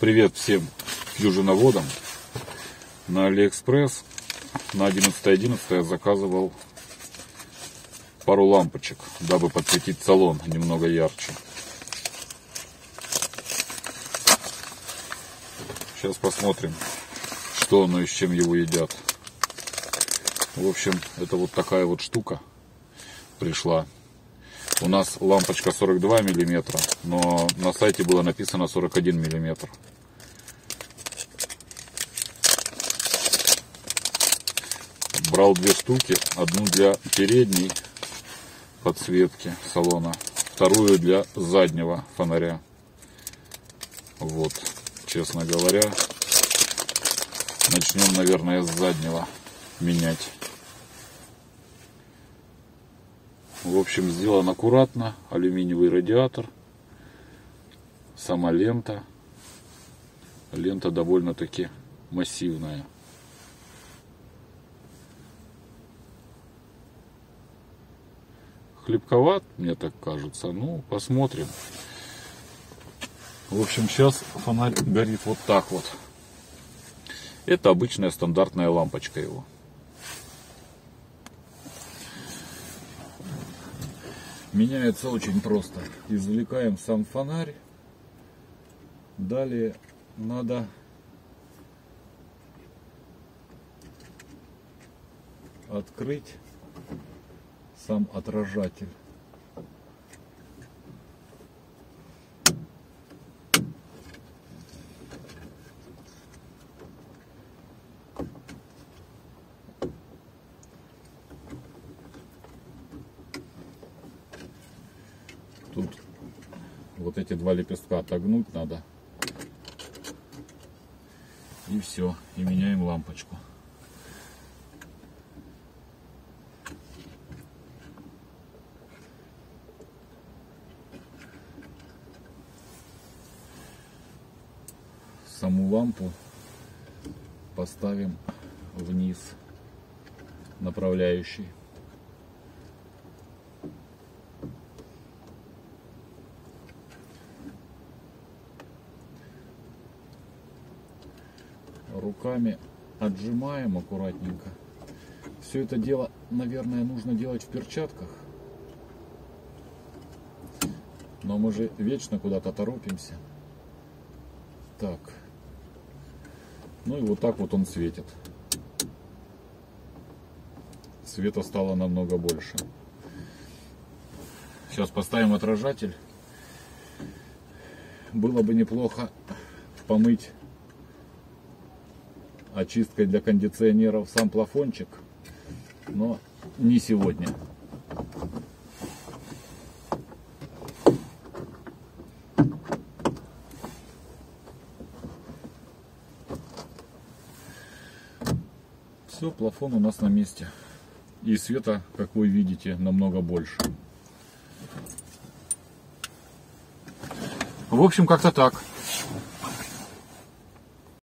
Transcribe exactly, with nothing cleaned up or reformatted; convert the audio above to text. Привет всем фьюженоводам. На Алиэкспресс на одиннадцатое одиннадцатое я заказывал пару лампочек, дабы подсветить салон немного ярче. Сейчас посмотрим, что оно и с чем его едят. В общем, это вот такая вот штука пришла. У нас лампочка сорок два миллиметра, но на сайте было написано сорок один миллиметр. Брал две штуки, одну для передней подсветки салона, вторую для заднего фонаря. Вот, честно говоря, начнем, наверное, с заднего менять. В общем, сделан аккуратно. Алюминиевый радиатор. Сама лента. Лента довольно-таки массивная. Хлипковат, мне так кажется. Ну, посмотрим. В общем, сейчас фонарь горит вот так вот. Это обычная стандартная лампочка его. Меняется очень просто. Извлекаем сам фонарь. Далее надо открыть сам отражатель. Тут вот эти два лепестка отогнуть надо. И все. И меняем лампочку. Саму лампу поставим вниз направляющий. Руками отжимаем аккуратненько. Все это дело, наверное, нужно делать в перчатках. Но мы же вечно куда-то торопимся. Так. Ну и вот так вот он светит. Света стало намного больше. Сейчас поставим отражатель. Было бы неплохо помыть очисткой для кондиционеров сам плафончик, но не сегодня. Все, плафон у нас на месте. И света, как вы видите, намного больше. В общем, как-то так.